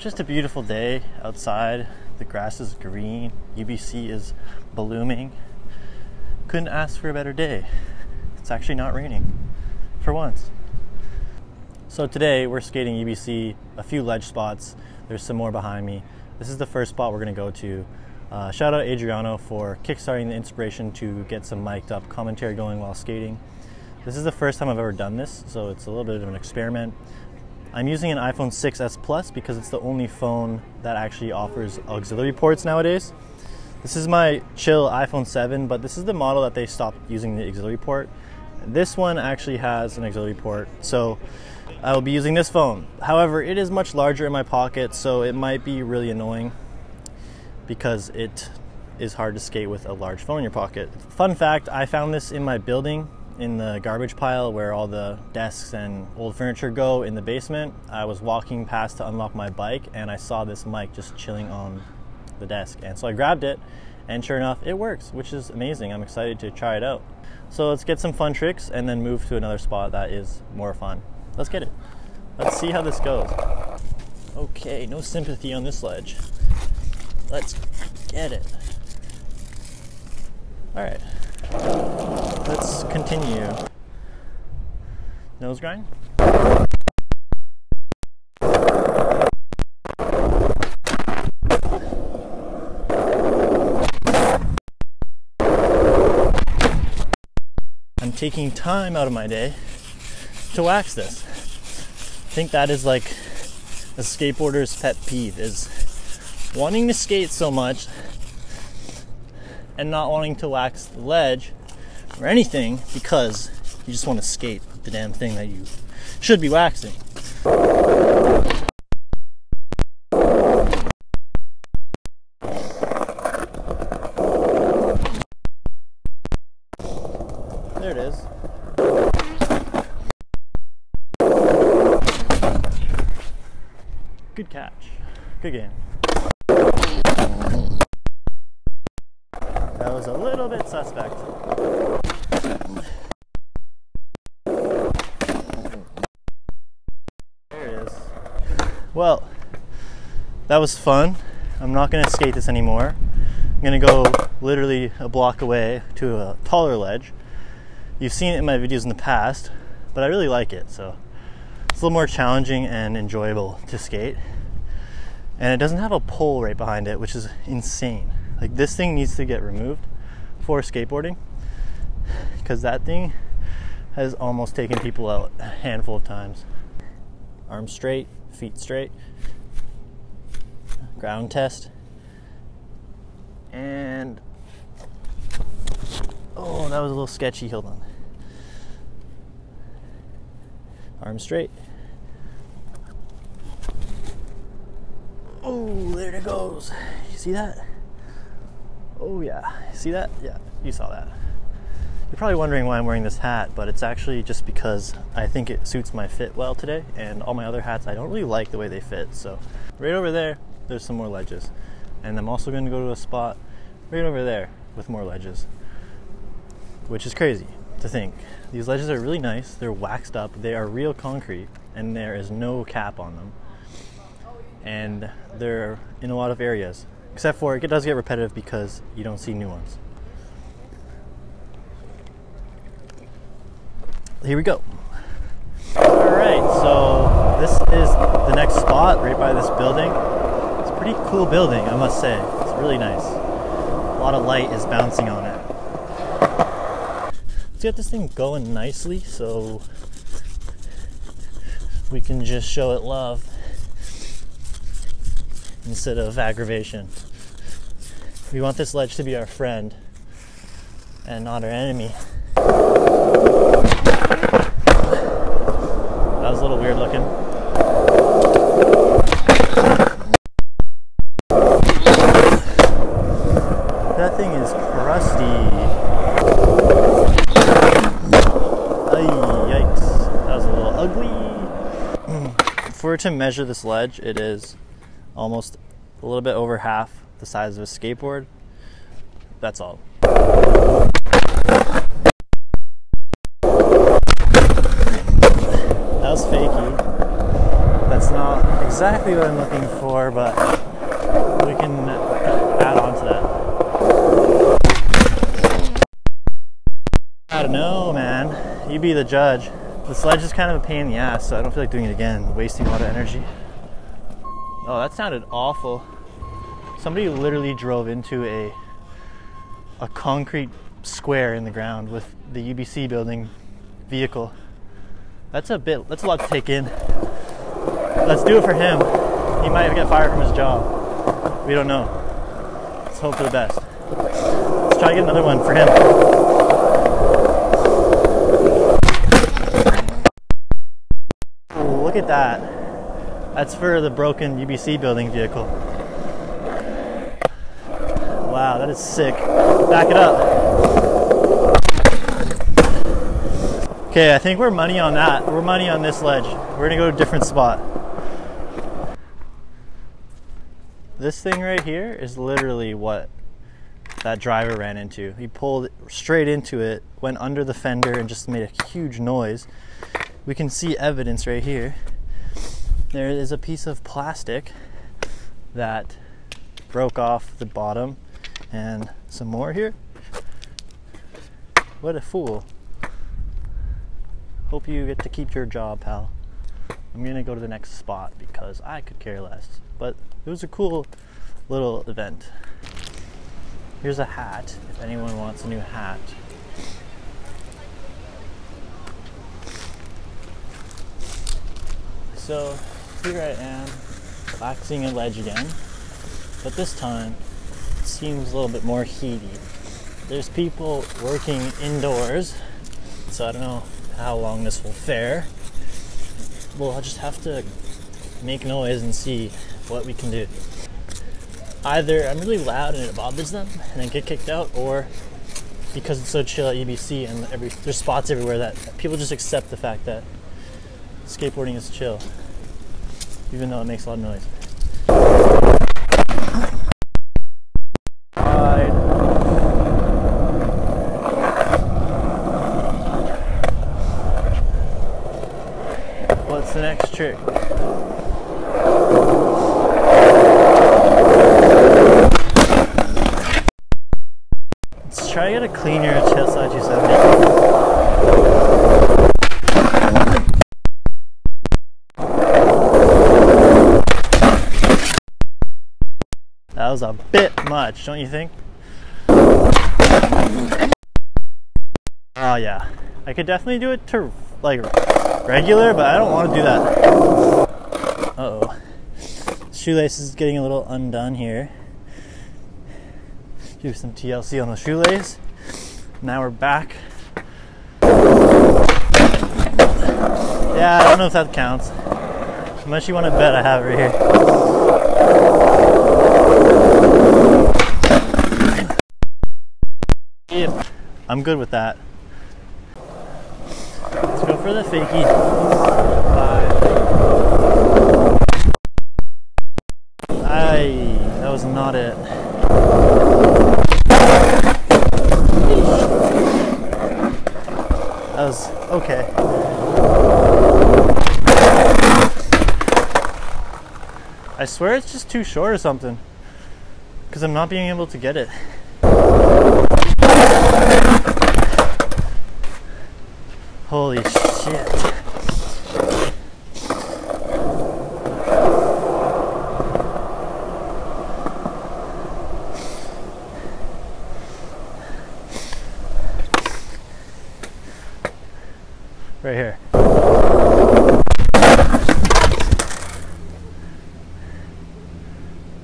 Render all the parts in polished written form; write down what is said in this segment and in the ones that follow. Just a beautiful day outside. The grass is green. UBC is blooming. Couldn't ask for a better day. It's actually not raining, for once. So today we're skating UBC, a few ledge spots. There's some more behind me. This is the first spot we're gonna go to. Shout out Adriano for kickstarting the inspiration to get some mic'd up commentary going while skating. This is the first time I've ever done this, so it's a little bit of an experiment. I'm using an iPhone 6s Plus because it's the only phone that actually offers auxiliary ports nowadays. This is my chill iPhone 7, but this is the model that they stopped using the auxiliary port. This one actually has an auxiliary port, so I will be using this phone. However, it is much larger in my pocket, so it might be really annoying because it is hard to skate with a large phone in your pocket. Fun fact, I found this in my building, in the garbage pile where all the desks and old furniture go in the basement. I was walking past to unlock my bike and I saw this mic just chilling on the desk. And so I grabbed it and sure enough, it works, which is amazing. I'm excited to try it out. So let's get some fun tricks and then move to another spot that is more fun. Let's get it. Let's see how this goes. Okay, no sympathy on this ledge. Let's get it. All right. Let's continue. Nose grind. I'm taking time out of my day to wax this. I think that is like a skateboarder's pet peeve, is wanting to skate so much and not wanting to wax the ledge or anything because you just want to skate with the damn thing that you should be waxing. There it is. Good catch. Good game. That was a little bit suspect. There it is. Well, that was fun. I'm not going to skate this anymore. I'm going to go literally a block away to a taller ledge. You've seen it in my videos in the past, but I really like it. So it's a little more challenging and enjoyable to skate. And it doesn't have a pole right behind it, which is insane. Like, this thing needs to get removed for skateboarding because that thing has almost taken people out a handful of times. Arms straight, feet straight, ground test, and oh, that was a little sketchy, hold on. Arms straight. Oh, there it goes. You see that? Oh yeah, see that? Yeah, you saw that. You're probably wondering why I'm wearing this hat, but it's actually just because I think it suits my fit well today, and all my other hats, I don't really like the way they fit. So right over there, there's some more ledges. And I'm also gonna go to a spot right over there with more ledges, which is crazy to think. These ledges are really nice. They're waxed up, they are real concrete, and there is no cap on them. And they're in a lot of areas. Except for it does get repetitive because you don't see new ones. Here we go. Alright, so this is the next spot right by this building. It's a pretty cool building, I must say. It's really nice. A lot of light is bouncing on it. Let's get this thing going nicely so we can just show it love instead of aggravation. We want this ledge to be our friend and not our enemy. That was a little weird looking. That thing is crusty. Yikes. That was a little ugly. If we were to measure this ledge, it is almost a little bit over half the size of a skateboard. That's all. That was fakey. That's not exactly what I'm looking for, but we can add on to that. I don't know, man. You be the judge. The sledge is kind of a pain in the ass, so I don't feel like doing it again, wasting a lot of energy. Oh, that sounded awful. Somebody literally drove into a concrete square in the ground with the UBC building vehicle. That's a lot to take in. Let's do it for him. He might get fired from his job. We don't know. Let's hope for the best. Let's try to get another one for him. Look at that. That's for the broken UBC building vehicle. Wow, that is sick. Back it up. Okay, I think we're money on that. We're money on this ledge. We're gonna go to a different spot. This thing right here is literally what that driver ran into. He pulled straight into it, went under the fender, and just made a huge noise. We can see evidence right here. There is a piece of plastic that broke off the bottom, and some more here. What a fool. Hope you get to keep your job, pal. I'm gonna go to the next spot because I could care less. But it was a cool little event. Here's a hat, if anyone wants a new hat. So here I am, waxing a ledge again. But this time, it seems a little bit more heaty. There's people working indoors, so I don't know how long this will fare. Well, I'll just have to make noise and see what we can do. Either I'm really loud and it bothers them and I get kicked out, or because it's so chill at UBC and there's spots everywhere that people just accept the fact that skateboarding is chill, even though it makes a lot of noise. What's the next trick? Let's try to get a cleaner Tesla 270. That was a bit much, don't you think? Oh yeah, I could definitely do it to like regular, but I don't want to do that. Uh-oh. Shoelace is getting a little undone here. Do some TLC on the shoelace. Now we're back. Yeah, I don't know if that counts. How much you want to bet I have right here? Yep. I'm good with that. Let's go for the fakie. Aye, that was not it. That was okay. I swear it's just too short or something, because I'm not being able to get it. Holy shit. Right here.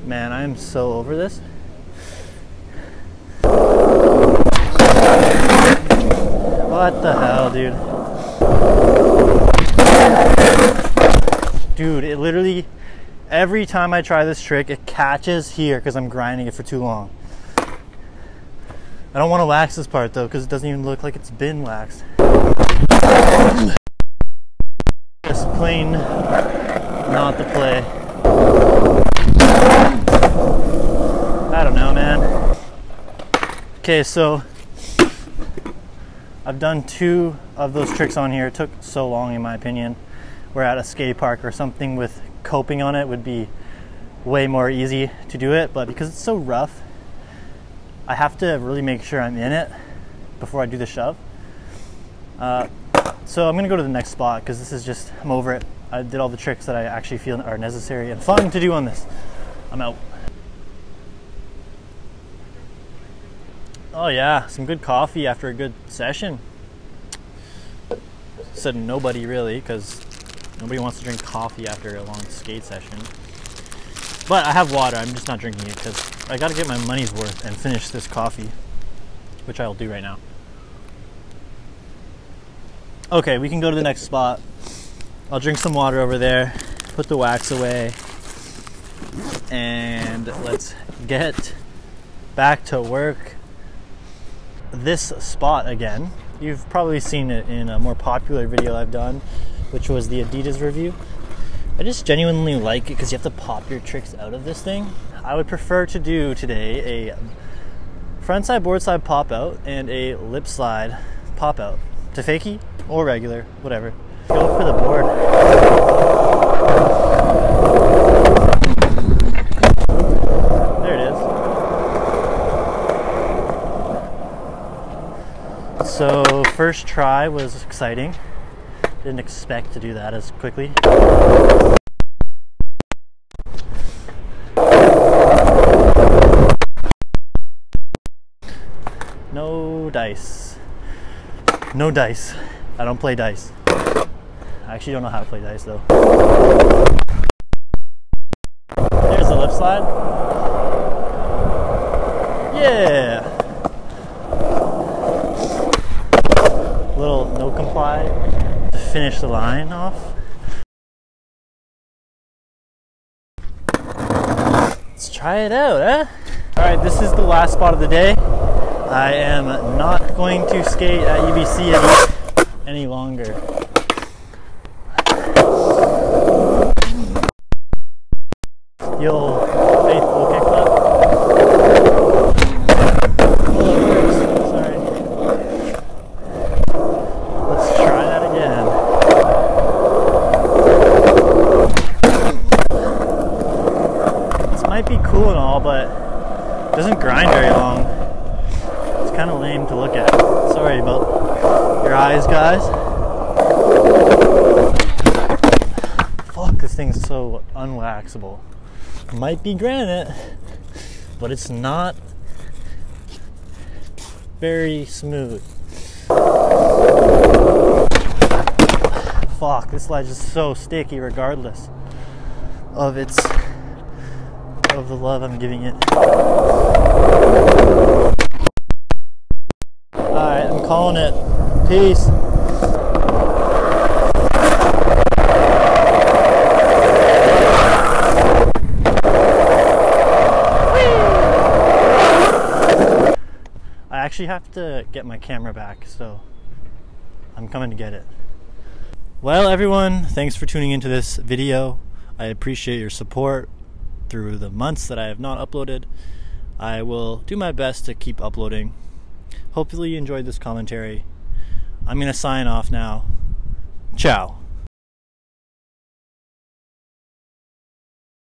Man, I am so over this. What the hell, dude? Dude, it literally, every time I try this trick, it catches here because I'm grinding it for too long. I don't want to wax this part though, because it doesn't even look like it's been waxed. Just plain not the play. I don't know, man. Okay, so I've done two of those tricks on here. It took so long in my opinion. We're at a skate park or something with coping on it would be way more easy to do it, but because it's so rough, I have to really make sure I'm in it before I do the shove. So I'm going to go to the next spot because this is just, I'm over it. I did all the tricks that I actually feel are necessary and fun to do on this. I'm out. Oh yeah, some good coffee after a good session. Said nobody really, because nobody wants to drink coffee after a long skate session. But I have water, I'm just not drinking it because I gotta get my money's worth and finish this coffee, which I'll do right now. Okay, we can go to the next spot. I'll drink some water over there, put the wax away, and let's get back to work. This spot again, you've probably seen it in a more popular video I've done, which was the Adidas review. I just genuinely like it because you have to pop your tricks out of this thing. I would prefer to do today a frontside boardside pop out and a lip slide pop out to fakie or regular, whatever. Go for the board. There it is. So first try was exciting. Didn't expect to do that as quickly. No dice. No dice. I don't play dice. I actually don't know how to play dice though. There's the lip slide. Yeah. Little no comply. Finish the line off. Let's try it out, eh? All right, this is the last spot of the day. I am not going to skate at UBC any longer. You'll faithful kick up. Sorry. Let's try that again. Might be cool and all, but it doesn't grind very long. It's kind of lame to look at. Sorry about your eyes, guys. Fuck, this thing's so unwaxable. Might be granite, but it's not very smooth. Fuck, this slide's just so sticky regardless of its of the love I'm giving it. Alright, I'm calling it. Peace. Whee! I actually have to get my camera back, so I'm coming to get it. Well, everyone, thanks for tuning into this video. I appreciate your support. Through the months that I have not uploaded, I will do my best to keep uploading. Hopefully you enjoyed this commentary. I'm gonna sign off now. Ciao.